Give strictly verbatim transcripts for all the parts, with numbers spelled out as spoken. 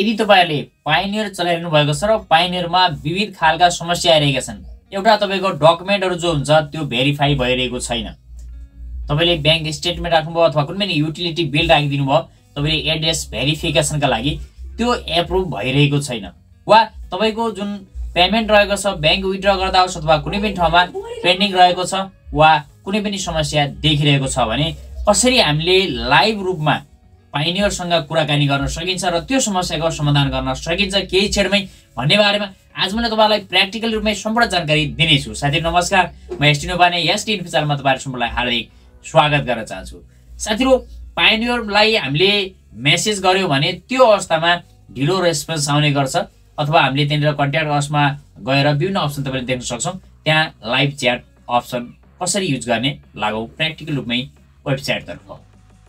यदि तपाईहरुले पायोनियर चलाइरहनु भएको छ र पायोनियरमा विविध खालका समस्या आइरहेका छन्, एउटा तपाईको डकुमेन्टहरु जो हुन्छ त्यो भेरिफाई भइरहेको छैन, तपाईले बैंक स्टेटमेन्ट राख्नुभयो अथवा कुनै पनि युटिलिटी बिल राखिदिनु भयो, तपाईले एड्रेस भेरिफिकेसनका लागि त्यो एप्रुभ भइरहेको छैन, वा तपाईको जुन पेमेन्ट रहेको छ बैंक विथड्र गर्दा होस् अथवा कुनै पनि ठाउँमा पेन्डिङ रहेको छ वा कुनै पनि समस्या देखिरहेको छ भने कसरी हामीले लाइभ रुपमा पायोनियरसँग कुराकानी गर्न सकिन्छ र त्यो समस्याको समाधान गर्न सकिन्छ केही क्षणमै भन्ने बारेमा आज मैले तपाईलाई प्र्याक्टिकल रुपमै सम्पूर्ण जानकारी दिने छु। साथीहरु नमस्कार, म एसटी नोबाने एसटी इन्फोचारमा तपाईहरु सम्पूर्णलाई हार्दिक स्वागत गर्न चाहन्छु। साथीहरु पायोनियरलाई हामीले मेसेज गर्यो भने त्यो अवस्थामा ढिलो रेस्पोन्स आउने गर्छ अथवा हामीले त्यहाँनिर कन्ट्याक्ट असमा गएर विभिन्न अप्सन तपाईले देख्न सक्छौ। त्यहाँ लाइभ च्याट अप्सन कसरी युज गर्ने लागौ प्र्याक्टिकल रुपमै वेबसाइट तर्फ।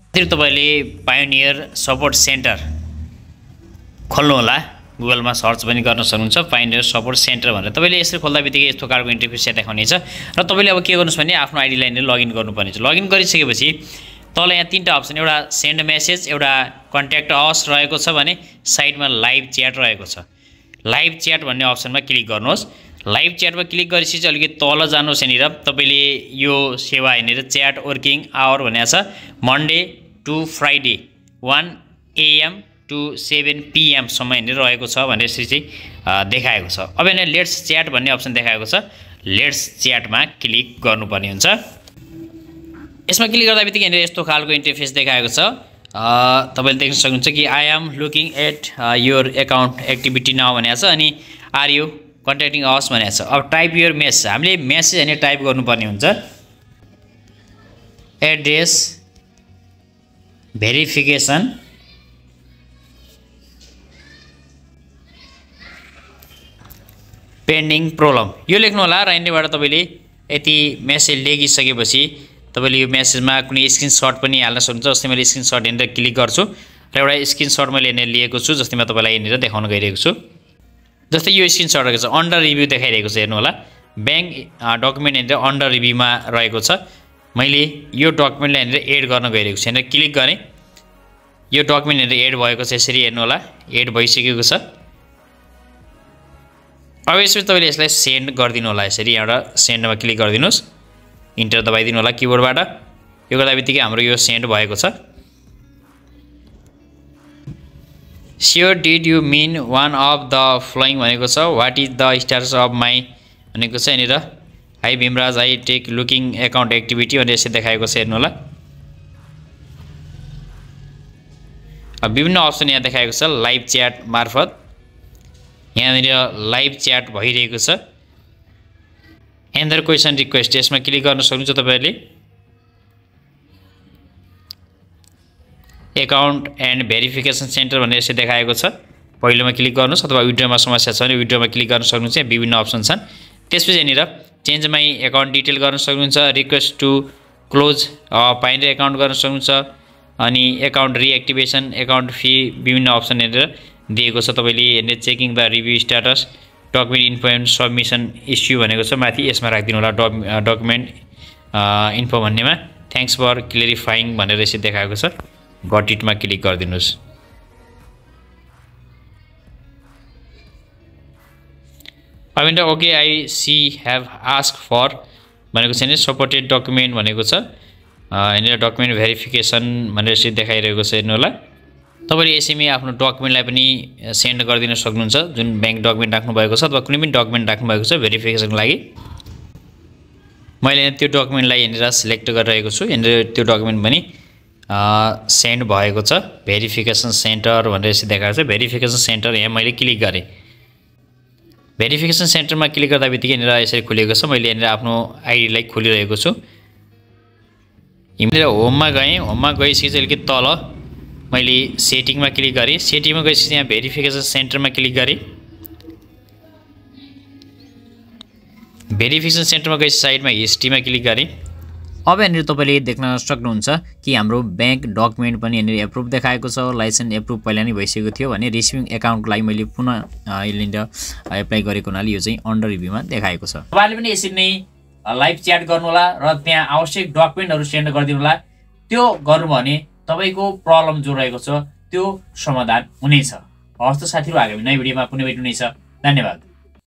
साथीहरु तपाईले पायोनियर सपोर्ट सेन्टर खोल्नु होला, गुगलमा सर्च पनि गर्न सक्नुहुन्छ पायोनियर सपोर्ट सेन्टर भनेर। तपाईले यसरी खोल्दा बित्तिकै यस्तो कार्डको इन्टरफेस देखाउनेछ र तपाईले अब के गर्नुस् भने आफ्नो आइडी लाइनले लगइन गर्नुपर्नेछ। लगइन गरिसकेपछि तल यहाँ तीनटा अप्सन, एउटा सेन्ड मेसेज, एउटा कन्ट्याक्ट अस रहेको छ भने साइडमा लाइभ च्याट रहेको छ। लाइभ च्याट भन्ने अप्सनमा क्लिक गर्नुहोस्। लाइभ च्याटमा क्लिक गरेपछि चाहिँ अलिकति तल जानुहोस्, यहाँनिर तपाईँले यो सेवा हेरेर च्याट वर्किङ आवर भनेको छ Monday to Friday one AM to seven पिएमसम्म हेरेर रहेको छ भनेर यसरी चाहिँ देखाएको छ। अब यहाँ लेट्स च्याट भन्ने अप्सन देखाएको छ, लेट्स च्याटमा क्लिक गर्नुपर्ने हुन्छ। यसमा क्लिक गर्दा बित्तिकै यहाँनिर यस्तो खालको इन्टरफेस देखाएको छ। तपाईले देख्न सक्नुहुन्छ कि I am looking at your account activity now भनेको छ अनि आर यु कन्ट्याक्टिङ अस भनेको छ। अब टाइप योर मेसेज, हामीले मेसेज होइन टाइप गर्नुपर्ने हुन्छ। एड्रेस भेरिफिकेसन पेन्डिङ प्रब्लम यो लेख्नु होला र यहाँबाट तपाईँले यति मेसेज लेखिसकेपछि तपाईले यो मेसेजमा कुनै स्क्रिनशट पनि हाल्न सक्नुहुन्छ। जस्तै मैले स्क्रिनशट हेरेर क्लिक गर्छु र एउटा स्क्रिनशट मैले हेरेर लिएको छु, जस्तै म तपाईँलाई हेरेर देखाउन गइरहेको छु। जस्तै यो स्क्रिनशट रहेको छ, अन्डर रिभ्यू देखाइरहेको छ, हेर्नु होला ब्याङ्क डकुमेन्ट हेरेर अन्डर रिभ्यूमा रहेको छ। मैले यो डकुमेन्टलाई हेरेर एड गर्न गइरहेको छु, हेरेर क्लिक गरेँ, यो डकुमेन्ट हेरेर एड भएको छ। यसरी हेर्नु होला एड भइसकेको छ। अब यसरी तपाईँले यसलाई सेन्ड गरिदिनु होला, यसरी यहाँबाट सेन्डमा क्लिक गरिदिनुहोस्, इन्टर दबाइदिनु होला किबोर्डबाट। यो गर्दा बित्तिकै हाम्रो यो सेन्ड भएको छ। Sure did you mean one of the following भनेको छ, what is the status of my भनेको छ। यहाँनिर hi Bhimraj I take looking account activity भनेर यसरी देखाएको छ, हेर्नु होला। अब विभिन्न अप्सन यहाँ देखाएको छ लाइभ च्याट मार्फत, यहाँनिर लाइभ च्याट भइरहेको छ। एन्डर क्वेसन रिक्वेस्ट यसमा क्लिक गर्न सक्नुहुन्छ तपाईहरुले। एकाउन्ट एन्ड भेरिफिकेसन सेन्टर भनेर यसरी देखाएको छ, पहिलोमा क्लिक गर्नुहोस् अथवा विड्रोमा समस्या छ भने विड्रोमा क्लिक गर्न सक्नुहुन्छ। यहाँ विभिन्न अप्सन छन्। त्यसपछि यहाँनिर चेन्ज माई एकाउन्ट डिटेल गर्न सक्नुहुन्छ, request to close pioneer account गर्न सक्नुहुन्छ, अनि एकाउन्ट रिएक्टिभेसन, एकाउन्ट फी विभिन्न अप्सन हेरेर दिएको छ। तपाईले हेर्ने checking the review status, document info and submission issue भनेको छ माथि, यसमा राखिदिनु होला डक डकुमेन्ट इन्फो भन्नेमा थ्याङ्क्स फर क्लियरिफाइङ भनेर यसरी देखाएको छ। गट इटमा क्लिक गरिदिनुहोस्। अब यहाँनिर okay I see have ask for भनेको छ, यहाँनिर सपोर्टेड डकुमेन्ट भनेको छ, यहाँनिर डकुमेन्ट भेरिफिकेसन भनेर यसरी देखाइरहेको छ, हेर्नु होला। तपाईले यसैमै आफ्नो डकुमेन्टलाई पनि सेन्ड गरिदिन सक्नुहुन्छ, जुन ब्याङ्क डकुमेन्ट राख्नुभएको छ अथवा कुनै पनि डकुमेन्ट राख्नुभएको छ भेरिफिकेसनको लागि। मैले त्यो डकुमेन्टलाई यहाँनिर सिलेक्ट गरिरहेको छु, यहाँनिर त्यो डकुमेन्ट पनि सेन्ड भएको छ। भेरिफिकेसन सेन्टर भनेर यसरी देखाएको छ, भेरिफिकेसन सेन्टर यहाँ मैले क्लिक गरेँ। भेरिफिकेसन सेन्टरमा क्लिक गर्दा बित्तिकै यहाँनिर यसरी खुलेको छ। मैले यहाँनिर आफ्नो आइडीलाई खोलिरहेको छु। यहाँनिर होममा गएँ, होममा गएपछि चाहिँ अलिकति तल मैले सेटिङमा क्लिक गरेँ। सेटिङमा गएपछि यहाँ भेरिफिकेसन सेन्टरमा क्लिक गरेँ। भेरिफिकेसन सेन्टरमा गएपछि साइडमा हिस्ट्रीमा क्लिक गरेँ। अब यहाँनिर तपाईँले देख्न सक्नुहुन्छ कि हाम्रो ब्याङ्क डकुमेन्ट पनि यहाँनिर एप्रुभ देखाएको छ, लाइसेन्स एप्रुभ पहिला नै भइसकेको थियो भने रिसिभिङ एकाउन्टको लागि मैले पुनः यहाँनिर एप्लाई गरेको हुनाले यो चाहिँ अन्डर रिभ्यूमा देखाएको छ। तपाईँले पनि यसरी नै लाइभ च्याट गर्नुहोला र त्यहाँ आवश्यक डकुमेन्टहरू सेन्ड गरिदिनु होला। त्यो गर्नु भने तपाईको प्रब्लम जो रहेको छ त्यो समाधान हुनेछ। हस्तो साथीहरु, आगामी नयाँ भिडियोमा पुनः भेट्नु हुनेछ। धन्यवाद।